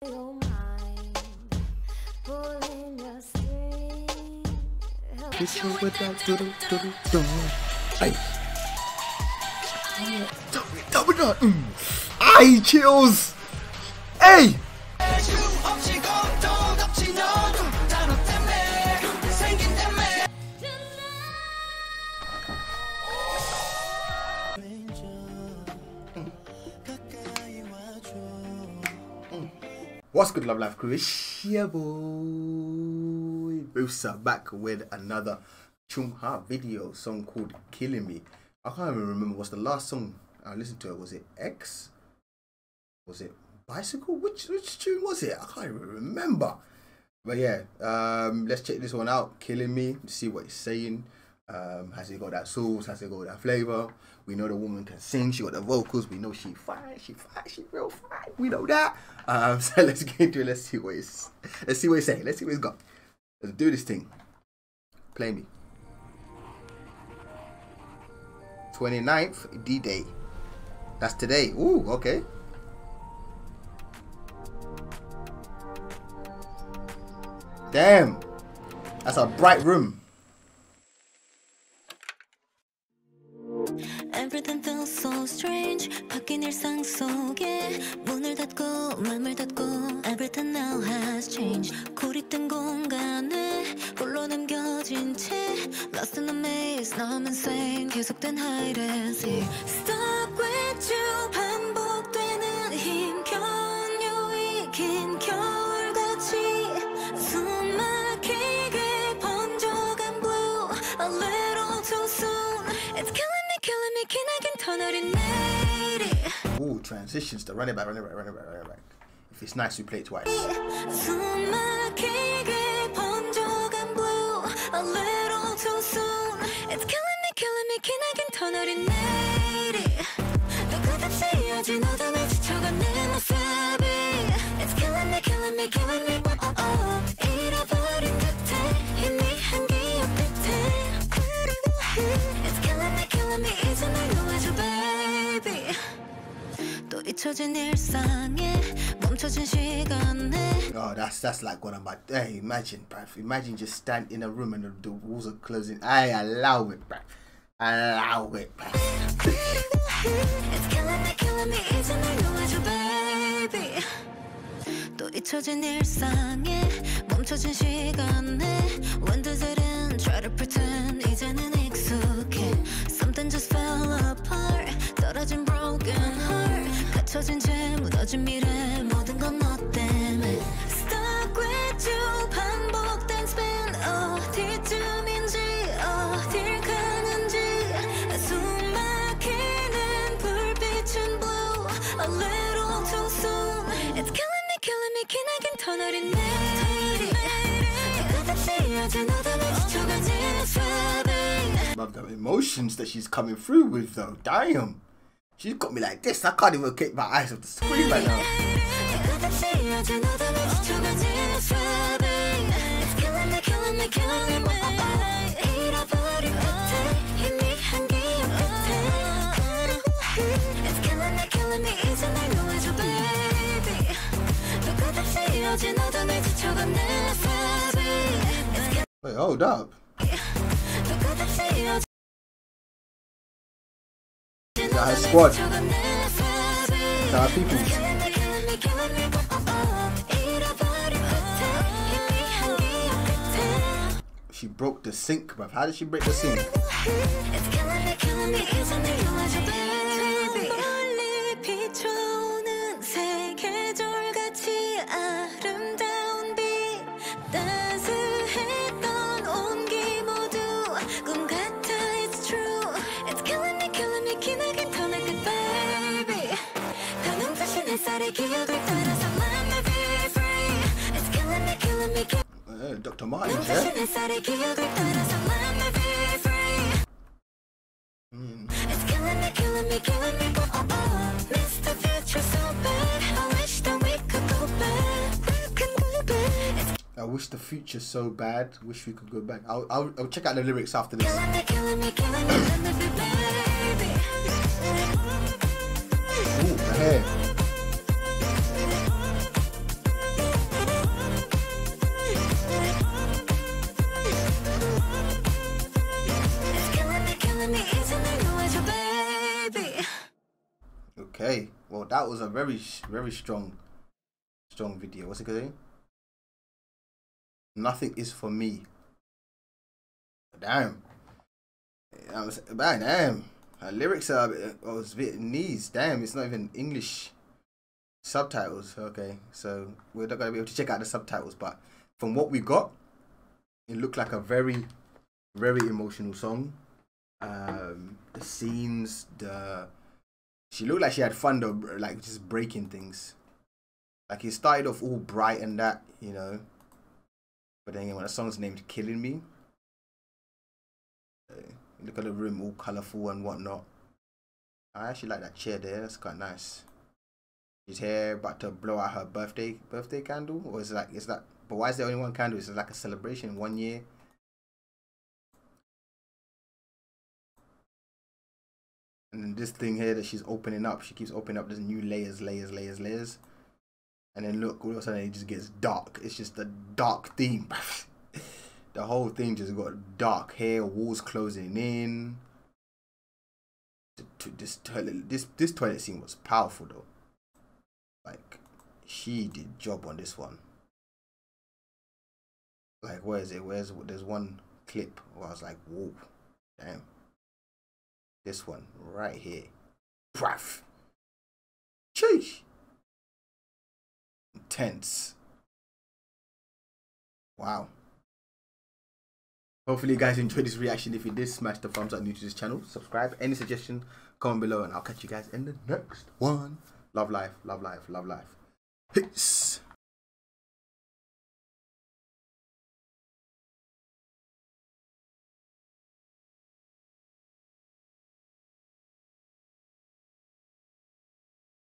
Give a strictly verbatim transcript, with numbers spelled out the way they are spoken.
This is what I do do do do do. Ay. Ay, chills. Ay. What's good, Love Life Crew? It's your boy Boosa back with another Chung Ha video, song called Killing Me. I can't even remember what's the last song I listened to. It was it X? Was it Bicycle? Which which tune was it? I can't even remember. But yeah, um, let's check this one out, Killing Me, to see what it's saying. Um, has it got that sauce? Has it got that flavour? We know the woman can sing, she got the vocals, we know she fine, she fine, she real fine, we know that. Um, so let's get into it, let's see what it's, let's see what it's saying, let's see what it's got. Let's do this thing. Play me. twenty-ninth, D-Day. That's today. Ooh, okay. Damn, that's a bright room. Everything feels so strange. 바뀐 일상 속에 문을 닫고 맘을 닫고. Everything now has changed. 고립된 공간에 홀로 남겨진 채 Lost in a maze, now I'm insane. 계속된 hide and seek. Stop with you. 반복되는 힘 견유이 긴 겨울같이 숨 막히게 번져간 blue. A little too soon. It's killing. Ooh, transitions to run it back, run it back, run it back, run it back. If it's nice, we play it twice. Oh, that's that's like what I'm about. Hey, imagine, bruv. Imagine just stand in a room and the, the walls are closing. I allow it, bruv. Allow it, bruv. It's killing me, killing me. It's in my nose, baby. 또 잊혀진 일상에 멈춰진 시간에 When does it end? Try to pretend. 이제는 익숙해. Something just fell apart. 떨어진 broken heart. 갇혀진 채 묻어진 미래. 모든 건 너 때문에. Stuck with you. 반복된 spin. 어디쯤인지 어딜 가는지 숨 막히는 불빛은 blue. A little too soon. It's killing me, killing me. 기나긴 터널인 내일이 끝없이 어제 너도 날 지쳐가지는 fabric. Love the emotions that she's coming through with though. Damn. She's got me like this, I can't even keep my eyes off the screen right now. Wait, hold up. That has squad. That has people. She broke the sink, bruv. How did she break the sink? Uh, Doctor Martin, yeah? Mm. I wish the future so bad. Wish we could go back. I'll, I'll, I'll check out the lyrics after this. Ooh, the hair. that was a very, very strong, strong video. What's it called? Nothing is for me. Damn. I was bad. Damn. Her lyrics are I was Vietnamese. Damn, it's not even English subtitles. Okay, so we're not gonna be able to check out the subtitles, but from what we got, it looked like a very, very emotional song. Um, the scenes, the she looked like she had fun though, like just breaking things. Like it started off all bright and that, you know. But then when the song's named "Killing Me," look at the room all colourful and whatnot. I actually like that chair there. That's quite nice. She's here about to blow out her birthday birthday candle, or is it like is that? But why is there only one candle? Is it like a celebration? One year. And then this thing here that she's opening up, she keeps opening up. There's new layers, layers, layers, layers. And then look, all of a sudden it just gets dark. It's just a dark theme. The whole thing just got dark. Hair, walls closing in. This toilet, this this toilet scene was powerful though. Like she did job on this one. Like where is it? Where's there's one clip where I was like, whoa, damn. This one right here, braff. Sheesh. Tense. Wow. Hopefully you guys enjoyed this reaction. If you did, smash the thumbs up. New to this channel, subscribe. Any suggestion, comment below, and I'll catch you guys in the next one. Love life, love life, love life. Peace.